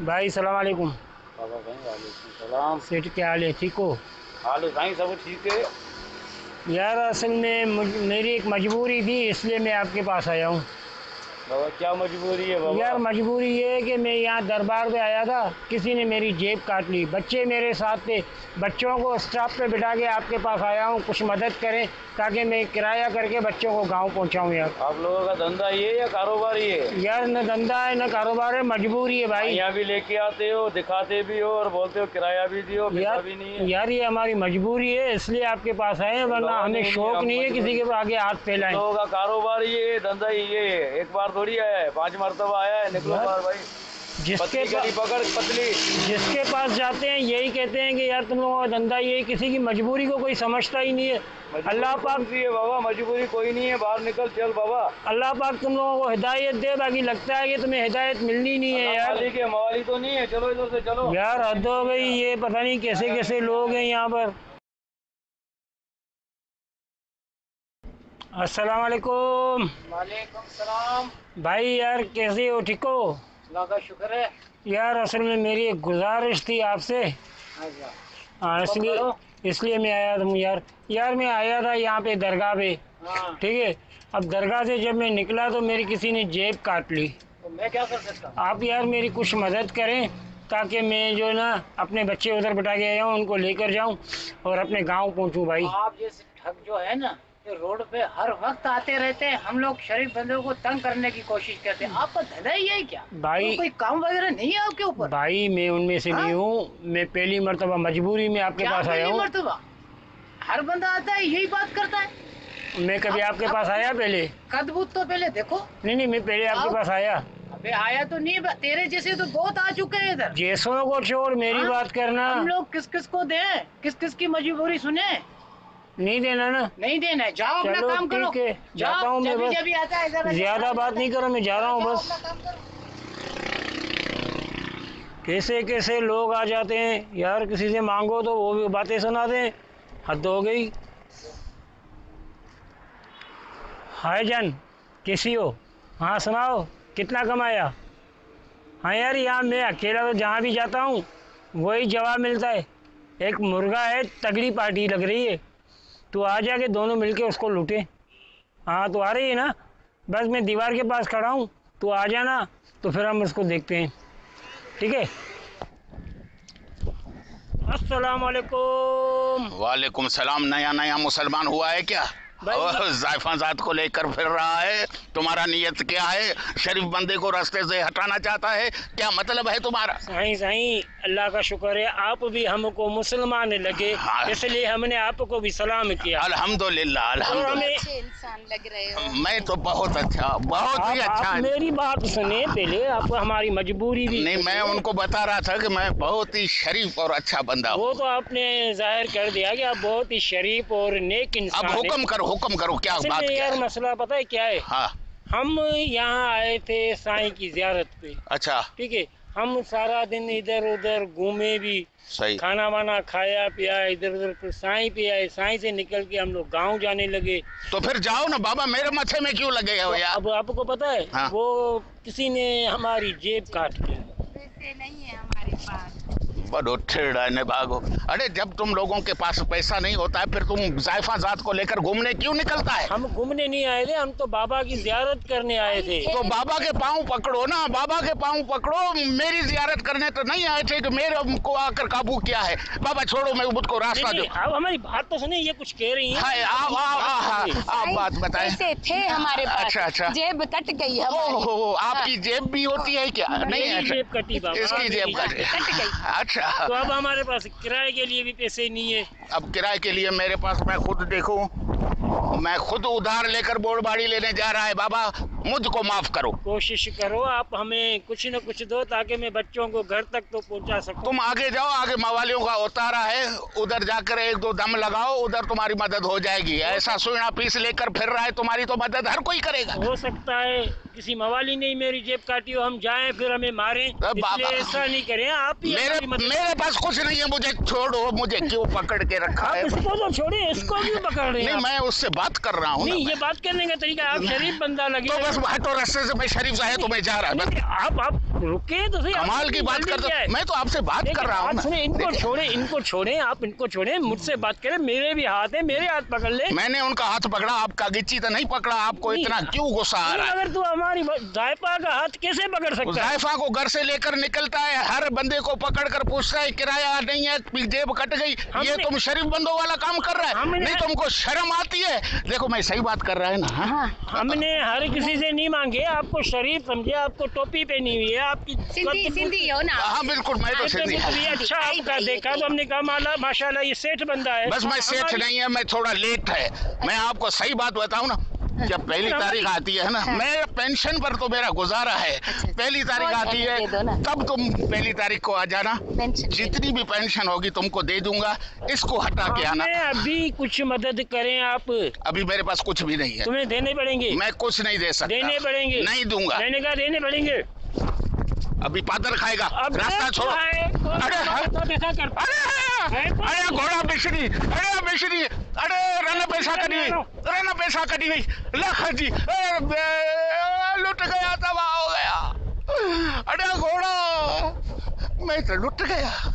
भाई सलाम अलैकुम। बाबा भाई वालेकुम सलाम। सेठ क्या हाल है, ठीक हो? हाल है भाई, सब ठीक है यार। असल में मेरी एक मजबूरी थी, इसलिए मैं आपके पास आया हूँ। बाबा क्या मजबूरी है? बाबा यार मजबूरी ये है कि मैं यहाँ दरबार पे आया था, किसी ने मेरी जेब काट ली। बच्चे मेरे साथ थे, बच्चों को स्टाफ पे बिठा के आपके पास आया हूँ, कुछ मदद करें ताकि मैं किराया करके बच्चों को गांव पहुँचाऊँ। यार आप लोगों का धंधा ये है या कारोबार ये है? यार न धंधा है न कारोबार है, मजबूरी है भाई। यहाँ भी लेके आते हो, दिखाते भी हो और बोलते हो किराया भी दियो, पैसा भी नहीं है। यार ये हमारी मजबूरी है, इसलिए आपके पास आए, वरना हमें शौक नहीं है किसी के आगे हाथ फैलाएं। लोगों का कारोबार ये है, धंधा ये है। एक बार थोड़ी आया है, 5 मरतबा आया है। निकलो बाहर भाई, जिसके पकड़ पतली, जिसके पास जाते हैं यही कहते हैं कि यार तुम लोगों का धंधा ये। किसी की मजबूरी को कोई समझता ही नहीं है। अल्लाह पाक है बाबा, मजबूरी कोई नहीं है, बाहर निकल चल बाबा। अल्लाह पाक तुम लोगों को हिदायत दे, बाकी लगता है कि तुम्हें हिदायत मिलनी नहीं है यार। के मवाली तो नहीं है, चलो इधर से चलो। यार हद हो गई, ये पता नहीं कैसे कैसे लोग हैं यहाँ पर। अस्सलाम वालेकुम। वालेकुम सलाम। भाई यार कैसे हो, ठीक हो? अल्लाह का शुक्र है। यार असल में मेरी एक गुजारिश थी आपसे। हाँ, इसलिए मैं आया था यार। यार मैं आया था यहाँ पे दरगाह पे, ठीक है। अब दरगाह से जब मैं निकला तो मेरी किसी ने जेब काट ली। तो मैं क्या कर सकता हूँ? आप यार मेरी कुछ मदद करें ताकि मैं जो ना अपने बच्चे उधर बिठा के आया हूँ, उनको लेकर जाऊँ और अपने गाँव पहुँचूँ। भाई आप जैसे ठग जो है ना रोड पे हर वक्त आते रहते हैं, हम लोग शरीफ बंदों को तंग करने की कोशिश करते हैं। आपका धंधा ही है क्या भाई? तो कोई काम वगैरह नहीं है आपके ऊपर? भाई मैं उनमें से नहीं हूँ, मैं पहली मरतबा मजबूरी में आपके पास आया हूँ। हर बंदा आता है यही बात करता है। मैं कभी आपके पास आया? पहले कदबूत तो पहले देखो। नहीं, मैं पहले आपके पास आया। अबे आया तो नहीं, तेरे जैसे तो बहुत आ चुके हैं इधर। जैसों को छोड़, मेरी बात करना। हम लोग किस किस को दे, किस किस की मजबूरी सुने? नहीं देना ना, नहीं देना है। जाओ अपना काम करो। जाता हूँ मैं, बस ज्यादा बात नहीं करो, मैं जा रहा हूँ बस। कैसे कैसे लोग आ जाते हैं यार, किसी से मांगो तो वो भी बातें सुनाते हैं। हद हो गई। हाय जान, कैसी हो? हाँ सुनाओ, कितना कमाया? हाँ यार यहाँ मैं अकेला तो जहाँ भी जाता हूँ वही जवाब मिलता है, एक मुर्गा है, तगड़ी पार्टी लग रही है, तो आ जाके दोनों मिलके उसको लूटे। हाँ तो आ रही है ना, बस मैं दीवार के पास खड़ा हूँ, तो आ जाना, तो फिर हम उसको देखते हैं, ठीक है। अस्सलाम वालेकुम। वालेकुम सलाम। नया नया मुसलमान हुआ है क्या? जायफा जात को लेकर फिर रहा है। तुम्हारा नियत क्या है? शरीफ बंदे को रास्ते से हटाना चाहता है, क्या मतलब है तुम्हारा? साईं साईं अल्लाह का शुक्र है, आप भी हमको मुसलमान लगे। हाँ। इसलिए हमने आपको भी सलाम किया। अल्हम्दुलिल्लाह, अल्हम्दुलिल्लाह। तो इंसान लग रहे हो। मैं तो बहुत अच्छा, बहुत ही अच्छा। मेरी बात सुने पहले, आपको हमारी मजबूरी भी नहीं। मैं उनको बता रहा था कि मैं बहुत ही शरीफ और अच्छा बंदा। वो तो आपने जाहिर कर दिया कि आप बहुत ही शरीफ और नेक इंसान। अब हुक्म करो, हुक्म करो, क्या बात है? यार मसला पता है क्या है? हाँ। हम यहाँ आए थे साईं की जियारत पे। अच्छा ठीक है। हम सारा दिन इधर उधर घूमे भी, सही खाना वाना खाया पिया इधर उधर, फिर साईं पे आए, साईं से निकल के हम लोग गांव जाने लगे। तो फिर जाओ ना बाबा, मेरे माथे में क्यों लगे हो यार? अब आपको पता है। हाँ। वो किसी ने हमारी जेब काट ली। पैसे नहीं है हमारे पास। बड़ो ठेड़ा ने भागो। अरे जब तुम लोगों के पास पैसा नहीं होता है फिर तुम जायफा जात को लेकर घूमने क्यों निकलता है? हम घूमने नहीं आए थे, हम तो बाबा की जियारत करने आए थे। तो बाबा के पाँव पकड़ो ना, बाबा के पाँव पकड़ो। मेरी जियारत करने तो नहीं आए थे कि मेरे को आकर काबू किया है। बाबा छोड़ो, मैं मुझको रास्ता दो। आप हमारी बात तो सुने, ये कुछ कह रही है। आप बात बताए। पैसे थे हमारे पास। अच्छा अच्छा, जेब कट गई। ओहो, आपकी जेब भी होती है क्या? नहीं, जेब कटी, इसकी जेब कट गई। अच्छा तो अब हमारे पास किराए के लिए भी पैसे नहीं है। अब किराए के लिए मेरे पास, मैं खुद देखूं, मैं खुद उधार लेकर बोड़बाड़ी लेने जा रहा है। बाबा मुझको माफ करो। कोशिश करो आप हमें कुछ न कुछ दो ताकि मैं बच्चों को घर तक तो पहुंचा सकूं। तुम आगे जाओ, आगे मवालियों का उतारा है, उधर जाकर एक दो दम लगाओ, उधर तुम्हारी मदद हो जाएगी। ऐसा सुना पीस लेकर फिर रहा है, तुम्हारी तो मदद हर कोई करेगा। हो सकता है किसी मवाली ने मेरी जेब काटी हो, हम जाए फिर हमें मारे। ऐसा नहीं करें आप। मेरे पास कुछ नहीं है, मुझे छोड़ो। मुझे क्यों पकड़ के रखा है? इसको तो छोड़िए, इसको क्यों पकड़ रहे हैं? मैं उससे बात कर रहा हूँ। ये बात करने का तरीका, आप शरीफ बंदा लगे। बस हटो रास्ते से, मैं शरीफ साहब तो मैं जा रहा हूँ। आप रुके तो सही, कमाल की बात कर रहे हो। मैं तो आपसे बात कर रहा हूँ। इनको छोड़े आप, इनको छोड़े, मुझसे बात करें। मेरे भी हाथ है, मेरे हाथ पकड़ ले। मैंने उनका हाथ पकड़ा, आपका गिच्ची तो नहीं पकड़ा। आपको इतना क्यों गुस्सा आ रहा है? अगर तू हमारी जायफा का हाथ कैसे पकड़ सकता है? जायफा को घर से लेकर निकलता है, हर बंदे को पकड़ कर पूछता है किराया नहीं है, जेब कट गई, ये तुम शरीफ बंदों वाला काम कर रहा है, नहीं तुमको शर्म आती है? देखो मैं सही बात कर रहा है ना। हमने हर किसी से नहीं मांगे, आपको शरीफ समझे, आपको टोपी पहनी हुई है, आपकी सिंधी सिंधी हो ना। हाँ बिल्कुल, मैं तो सिंधी। अच्छा आपका देखा तो हमने कहा माला माशाल्लाह ये सेठ बंदा है। बस मैं सेठ नहीं है, मैं थोड़ा लेट है। मैं आपको सही बात बताऊँ ना, जब पहली तारीख आती है ना, मैं पेंशन पर तो मेरा गुजारा है। पहली तारीख आती है, तब तुम पहली तारीख को आ जाना, जितनी भी पेंशन होगी तुमको दे दूंगा, इसको हटा के आना। अभी कुछ मदद करें आप। अभी मेरे पास कुछ भी नहीं है। तुम्हें देने पड़ेंगे। मैं कुछ नहीं दे सकता। देने पड़ेंगे। नहीं दूंगा। मैंने कहा देने पड़ेंगे। अभी पादर खाएगा, रास्ता छोड़ो। अरे घोड़ा मिश्री, अरे मिश्री, अरे रन पैसा कटी गई, रन पैसा कटी गई, लख जी लुट गया, तबाह हो गया। अरे घोड़ा, मैं तो लुट गया।